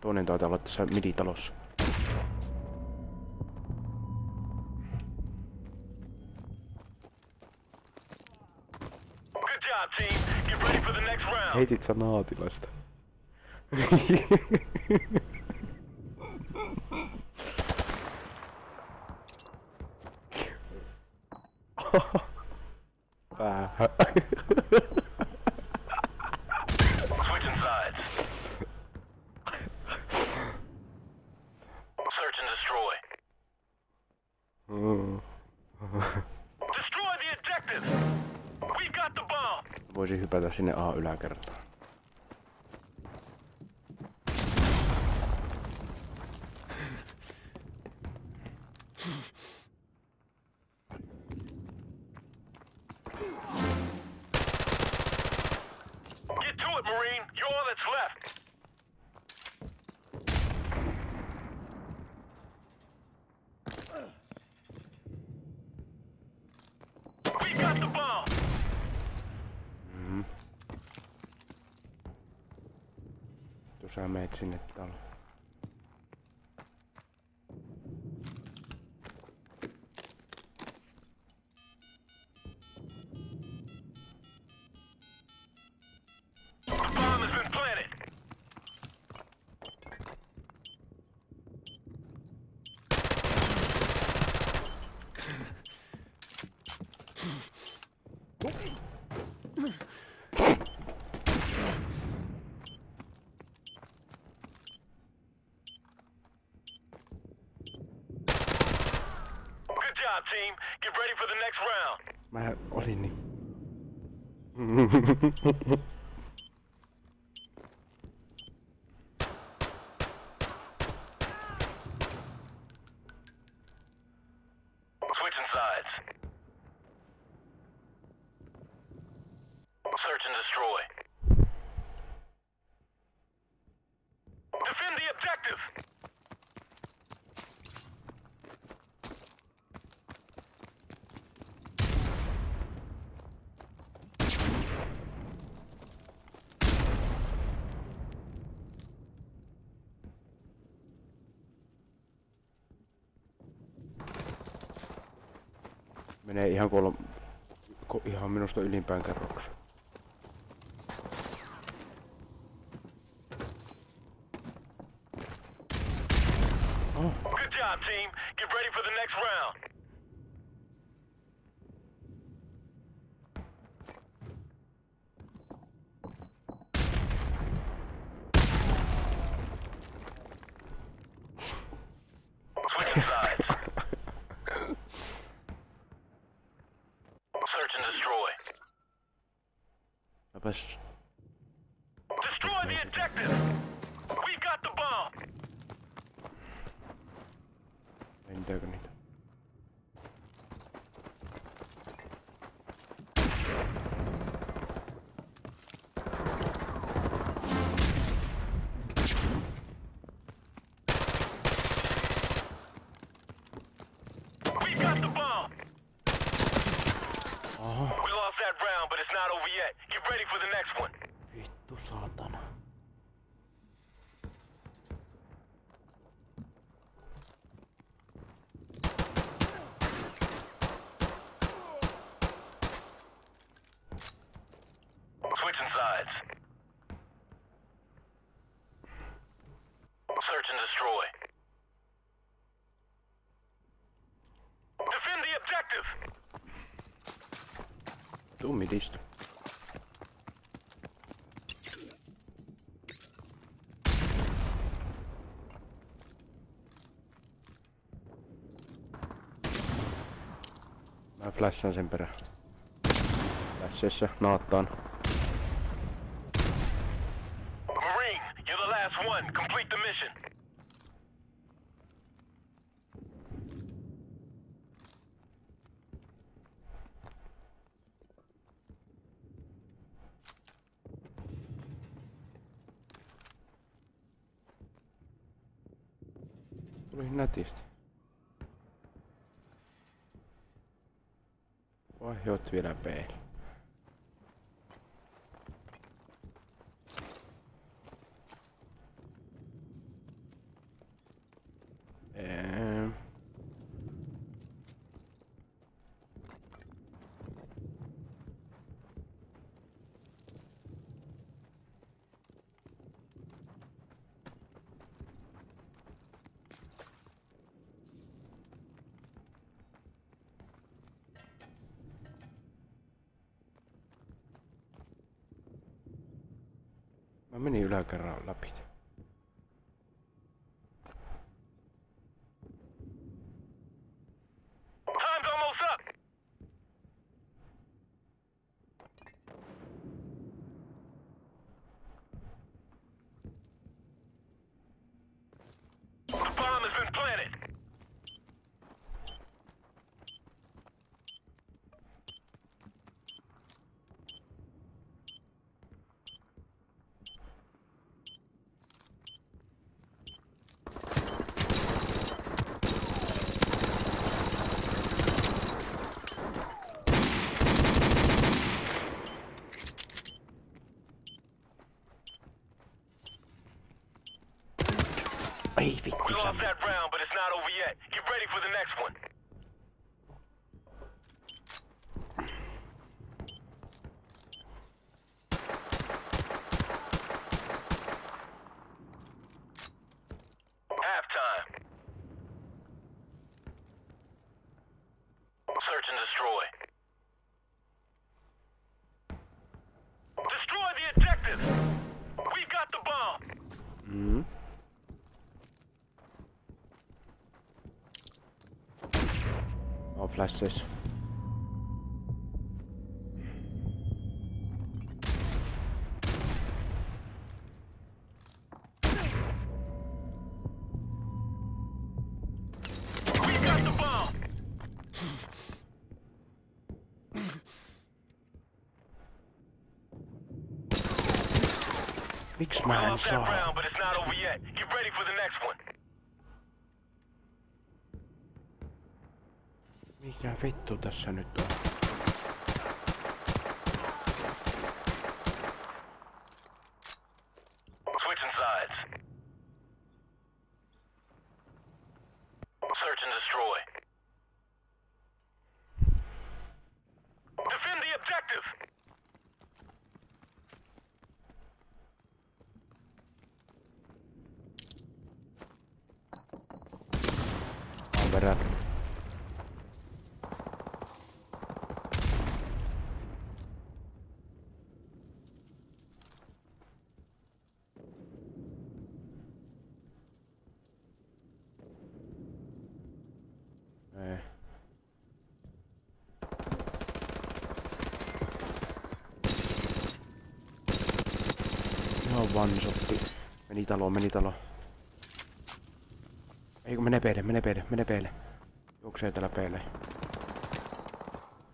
Toinen taitaa olla tässä miditalossa. Heitit sä naatilasta? Päähän. Voisin hypätä sinne A-yläkertaan. Get to it, Marine! You're all that's left! We've got the bomb! Sä meet sinne talo. Team, get ready for the next round. Mä olin niin. Switching sides. Search and destroy. Defend the objective. Menee ihan ihan minusta ylimpään kerrokseen. Oh. Good job, team. Get ready for the next round. Destroy the objective! We got the bomb! We got the bomb! Oh. We lost that round, but it's not over yet. Get ready for the next one. Vittu saatana. Switching sides. Search and destroy. Defend the objective. Tuu midistä. Mä flashaan sen perään. Flashissa naattaan. Marine, you're the last one. Complete the mission. Tuli nätisti. Vaihdot vielä peili. Mä menin yläkerran läpi. We lost that round, but it's not over yet. Get ready for the next one. Halftime. Search and destroy. Destroy the objective. We've got the bomb. Mm-hmm. I'll flash this. We got the bomb. Big man, that round, but it's not over yet. Get ready for the next one. Mikä vittu tässä nyt on? Switching sides. Search and destroy. Defend the objective. On verran. Ihan one-shotti. Meni taloon, meni taloon. Ei kun menee peille, menee peille, menee peille. Juoksee täällä peille.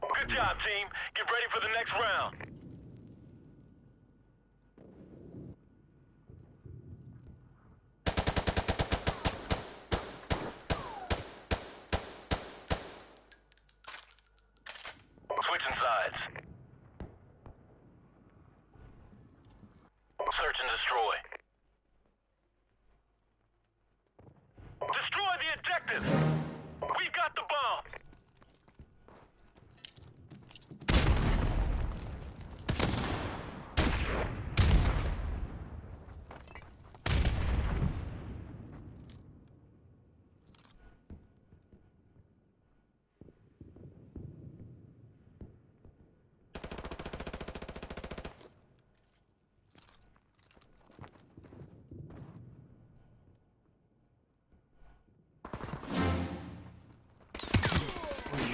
Good job, team. Get ready for the next round. Search and destroy. Destroy the objective. We've got the bomb.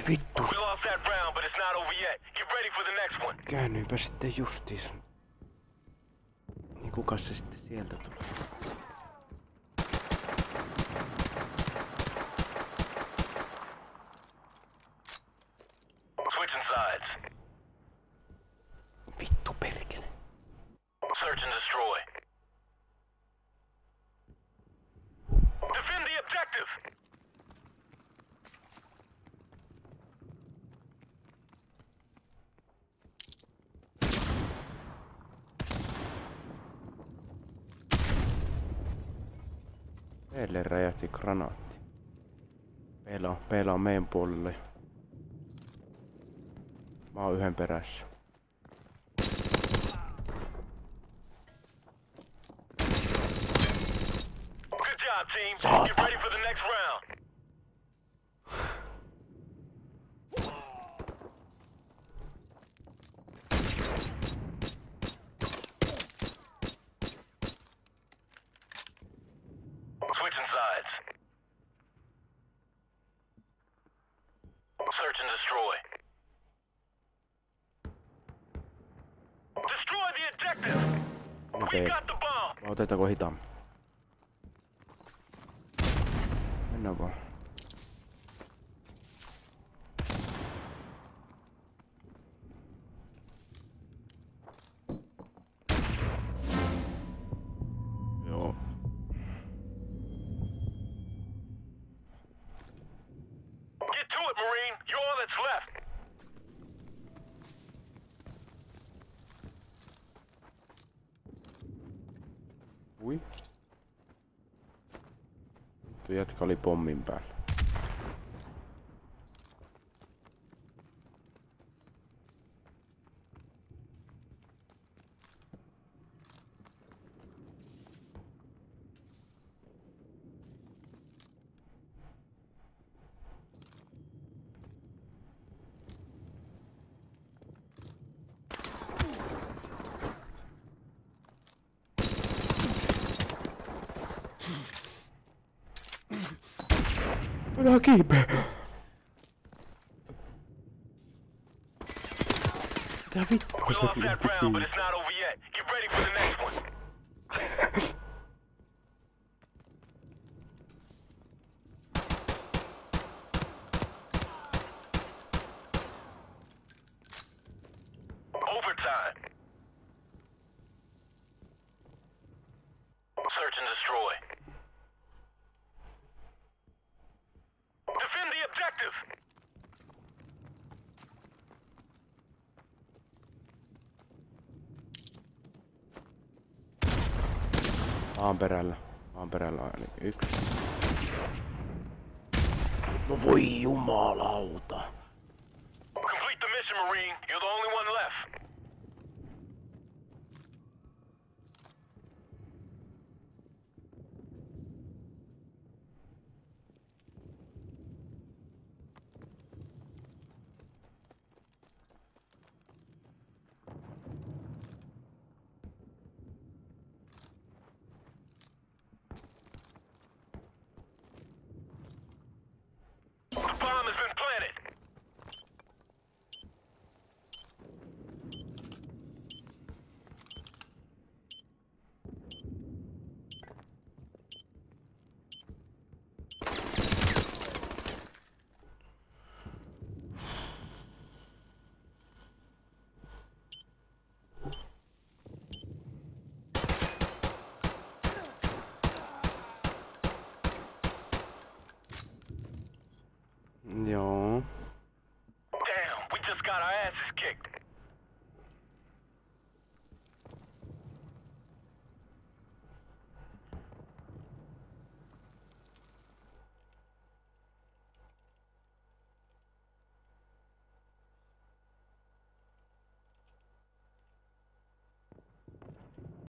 Vittu. We lost that round, but it's not over yet. Get ready for the next one. Käännyypä sitten justiis. Niin kukas se sitten sieltä tulee? Switching sides. Vittu perkele. Search and destroy. Defend the objective. Meille räjähti granaatti. Meillä on meidän puolelle. Mä oon yhden perässä. Good job, team. Get ready for the next round. Okei. Mä otetaanko hitaan? Mennään vaan. Joo. Get to it, Marine. You're all that's left. Ui. Tuo jätkä oli pommin päällä. Minä kiipeen! Mitä vittu se kiipi kiipi? Maan perällä ainakin yksi. No voi jumalauta. Complete the mission, Marine. You're the only